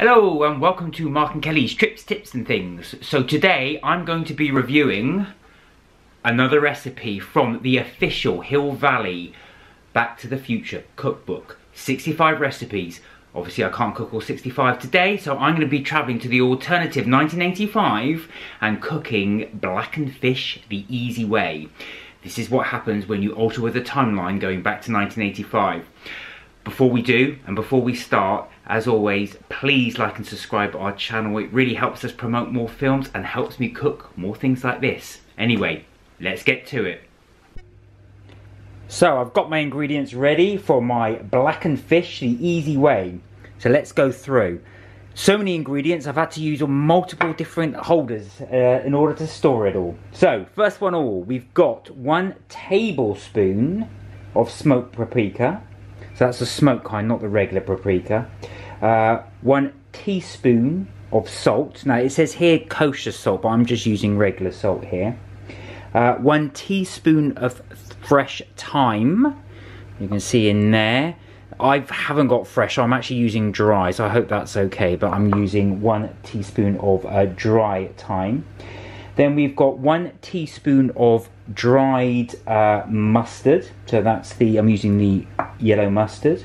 Hello and welcome to Mark and Kelly's Trips, Tips and Things. So today I'm going to be reviewing another recipe from the official Hill Valley Back to the Future Cookbook. 65 recipes. Obviously I can't cook all 65 today, so I'm going to be travelling to the alternative 1985 and cooking blackened fish the easy way. This is what happens when you alter with a timeline going back to 1985. Before we do, and before we start, as always, please like and subscribe to our channel. It really helps us promote more films and helps me cook more things like this. Anyway, let's get to it. So I've got my ingredients ready for my blackened fish the easy way. So let's go through. So many ingredients, I've had to use multiple different holders in order to store it all. So first one all, we've got 1 tablespoon of smoked paprika. So that's the smoked kind, not the regular paprika. 1 teaspoon of salt. Now it says here kosher salt, but I'm just using regular salt here. 1 teaspoon of fresh thyme. You can see in there. I haven't got fresh, I'm actually using dry, so I hope that's okay. But I'm using 1 teaspoon of dry thyme. Then we've got 1 teaspoon of dried mustard. So that's I'm using the yellow mustard.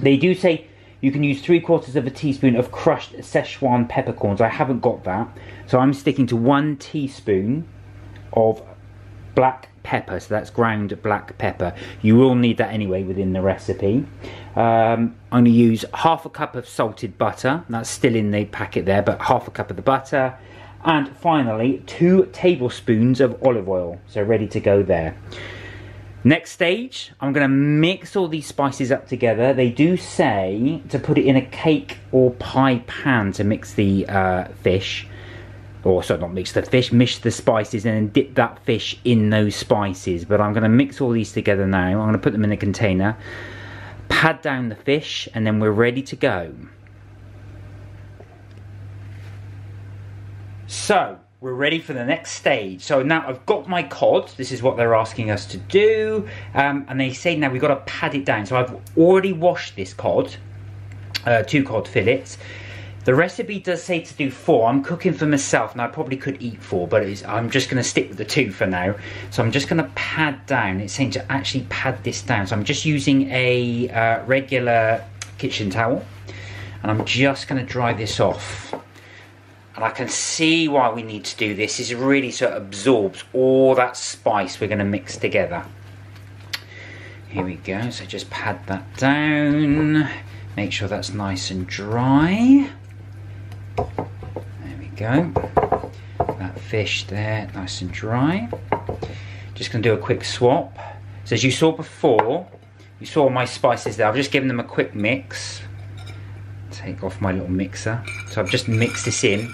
They do say you can use 3/4 teaspoon of crushed Szechuan peppercorns. I haven't got that. So I'm sticking to 1 teaspoon of black pepper. So that's ground black pepper. You will need that anyway within the recipe. I'm going to use 1/2 cup of salted butter. That's still in the packet there, but 1/2 cup of the butter. And finally, 2 tablespoons of olive oil, so ready to go there. Next stage, I'm going to mix all these spices up together. They do say to put it in a cake or pie pan to mix the fish. Or, sorry, not mix the fish, mix the spices and then dip that fish in those spices. But I'm going to mix all these together now. I'm going to put them in a container, pad down the fish, and then we're ready to go. So, we're ready for the next stage. So now I've got my cod, this is what they're asking us to do, and they say now we've got to pad it down. So I've already washed this cod, 2 cod fillets. The recipe does say to do 4, I'm cooking for myself and I probably could eat 4, but I'm just going to stick with the 2 for now. So I'm just going to pad down, it's saying to actually pad this down. So I'm just using a regular kitchen towel and I'm just going to dry this off. And I can see why we need to do this. This really sort of absorbs all that spice we're going to mix together. Here we go. So just pad that down. Make sure that's nice and dry. There we go. That fish there, nice and dry. Just going to do a quick swap. So as you saw before, you saw my spices there. I've just given them a quick mix. Take off my little mixer. So I've just mixed this in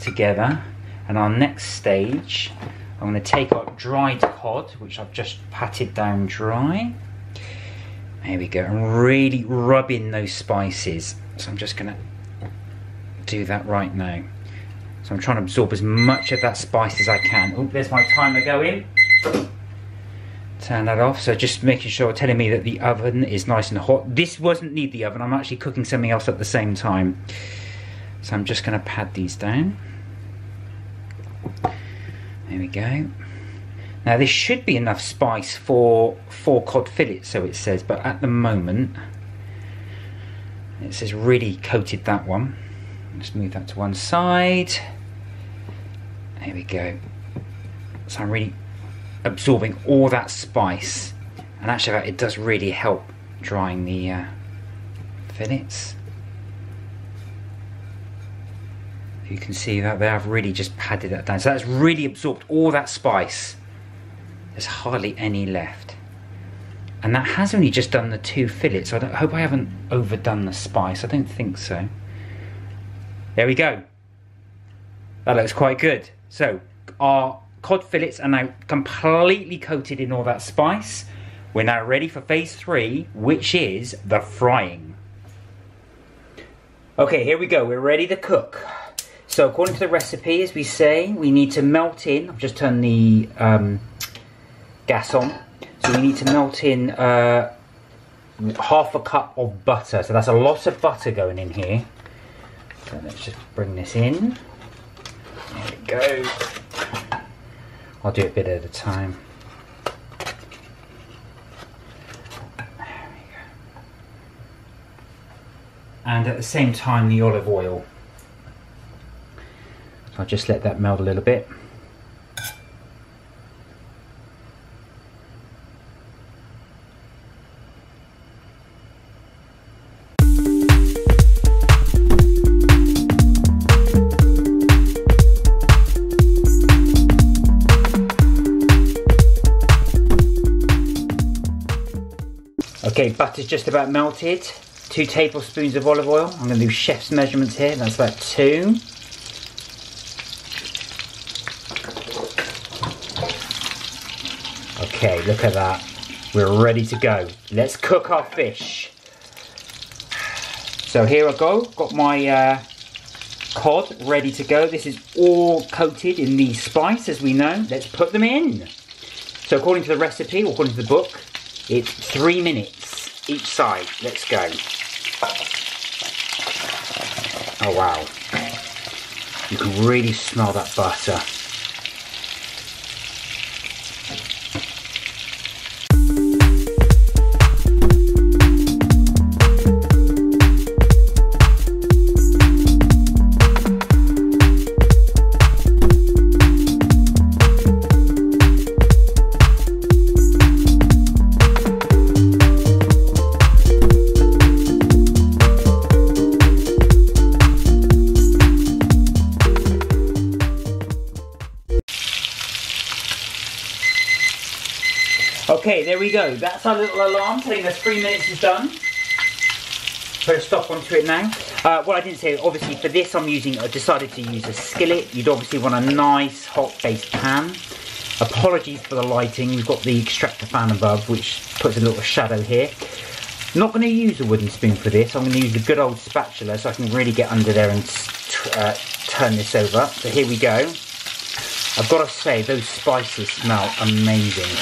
together, and our next stage I'm going to take out dried cod, which I've just patted down dry. There we go, and really rub in those spices. So I'm just going to do that right now. So I'm trying to absorb as much of that spice as I can. Oh, there's my timer going. Turn that off. So just making sure, telling me that the oven is nice and hot. This wasn't need the oven, I'm actually cooking something else at the same time. So I'm just going to pad these down. There we go. Now this should be enough spice for 4 cod fillets, so it says, but at the moment it says really coated that one. Let's move that to one side. There we go. So I'm really absorbing all that spice, and actually it does really help drying the fillets. If you can see that there, I've really just padded that down, so that's really absorbed all that spice. There's hardly any left, and that has only just done the 2 fillets, so I hope I haven't overdone the spice. I don't think so. There we go, that looks quite good. So our cod fillets are now completely coated in all that spice. We're now ready for phase 3, which is the frying. Okay, here we go, we're ready to cook. So according to the recipe, as we say, we need to melt in, I've just turned the gas on, so we need to melt in 1/2 cup of butter. So that's a lot of butter going in here. So let's just bring this in. There we go. I'll do a bit at a time. There we go. And at the same time, the olive oil. So I'll just let that melt a little bit. Okay, butter's just about melted. 2 tablespoons of olive oil. I'm going to do chef's measurements here. That's about 2. Okay, look at that. We're ready to go. Let's cook our fish. So here I go. Got my cod ready to go. This is all coated in the spice, as we know. Let's put them in. So according to the recipe, or according to the book, it's 3 minutes each side. Let's go. Oh wow. You can really smell that butter. Okay, there we go. That's our little alarm telling us 3 minutes is done. Put a stop onto it now. Well, I didn't say, obviously for this I decided to use a skillet. You'd obviously want a nice hot base pan. Apologies for the lighting. We've got the extractor fan above, which puts a little shadow here. I'm not going to use a wooden spoon for this. I'm going to use the good old spatula so I can really get under there and turn this over. So here we go. I've got to say, those spices smell amazing.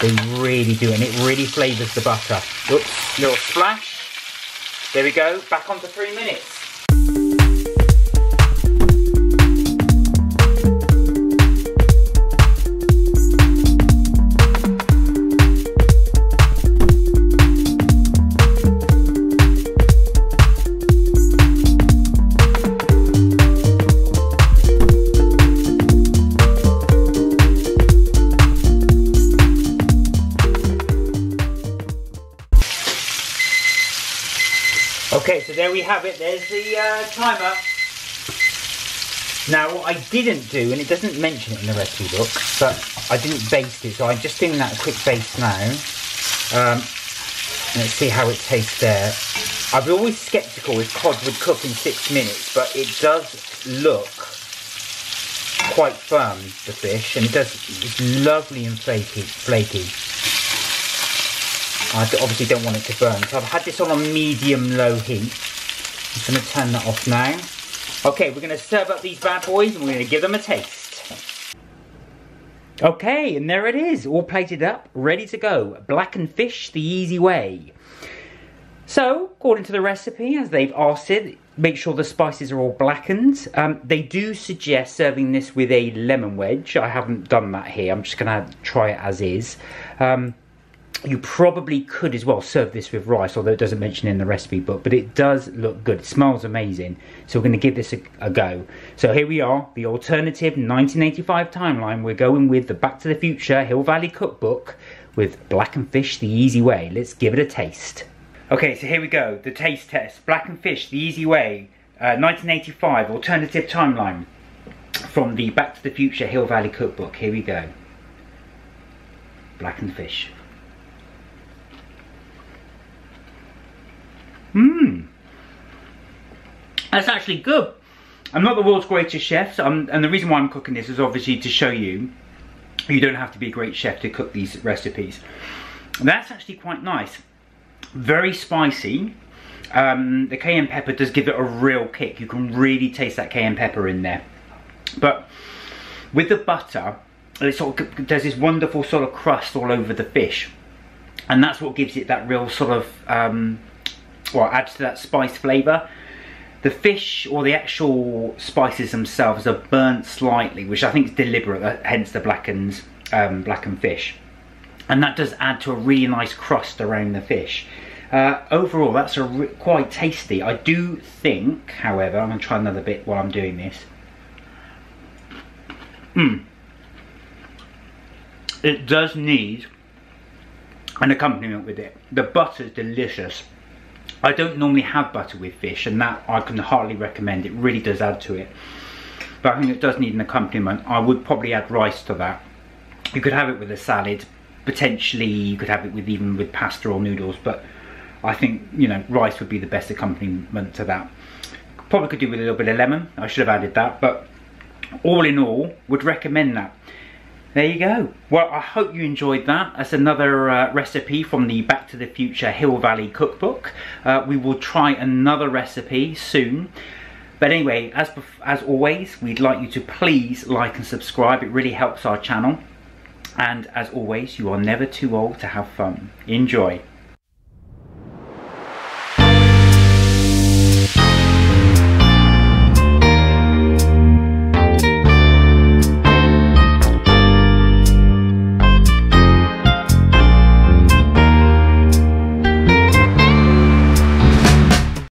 They really do, and it really flavours the butter. Oops, little splash. There we go, back on for 3 minutes. Okay, so there we have it. There's the timer. Now, what I didn't do, and it doesn't mention it in the recipe book, but I didn't baste it, so I'm just doing that quick baste now. Let's see how it tastes there. I've been always sceptical if cod would cook in 6 minutes, but it does look quite firm, the fish, and it does, it's lovely and flaky. I obviously don't want it to burn, so I've had this on a medium-low heat. I'm just going to turn that off now. Okay, we're going to serve up these bad boys and we're going to give them a taste. Okay, and there it is, all plated up, ready to go. Blackened fish the easy way. So, according to the recipe, as they've asked it, make sure the spices are all blackened. They do suggest serving this with a lemon wedge. I haven't done that here. I'm just going to try it as is. You probably could as well serve this with rice, although it doesn't mention it in the recipe book, but it does look good. It smells amazing. So we're going to give this a go. So here we are, the alternative 1985 timeline. We're going with the Back to the Future Hill Valley Cookbook with blackened fish the easy way. Let's give it a taste. Okay, so here we go. The taste test. Blackened fish the easy way. 1985 alternative timeline from the Back to the Future Hill Valley Cookbook. Here we go. Blackened fish. Mmm, that's actually good. I'm not the world's greatest chef, so and the reason why I'm cooking this is obviously to show you, you don't have to be a great chef to cook these recipes. That's actually quite nice. Very spicy. The cayenne pepper does give it a real kick. You can really taste that cayenne pepper in there. But with the butter, it sort of does this wonderful sort of crust all over the fish. And that's what gives it that real sort of, well, adds to that spice flavour. The fish, or the actual spices themselves, are burnt slightly, which I think is deliberate, hence the blackened fish. And that does add to a really nice crust around the fish. Overall, that's quite tasty. I do think, however, I'm going to try another bit while I'm doing this. It does need an accompaniment with it. The butter's delicious. I don't normally have butter with fish, and that I can heartily recommend. It really does add to it. But I think it does need an accompaniment. I would probably add rice to that. You could have it with a salad. Potentially you could have it with even with pasta or noodles, but I think, you know, rice would be the best accompaniment to that. Probably could do with a little bit of lemon. I should have added that, but all in all, would recommend that. There you go. Well, I hope you enjoyed that. That's another recipe from the Back to the Future Hill Valley Cookbook. We will try another recipe soon. But anyway, as always, we'd like you to please like and subscribe. It really helps our channel. And as always, you are never too old to have fun. Enjoy.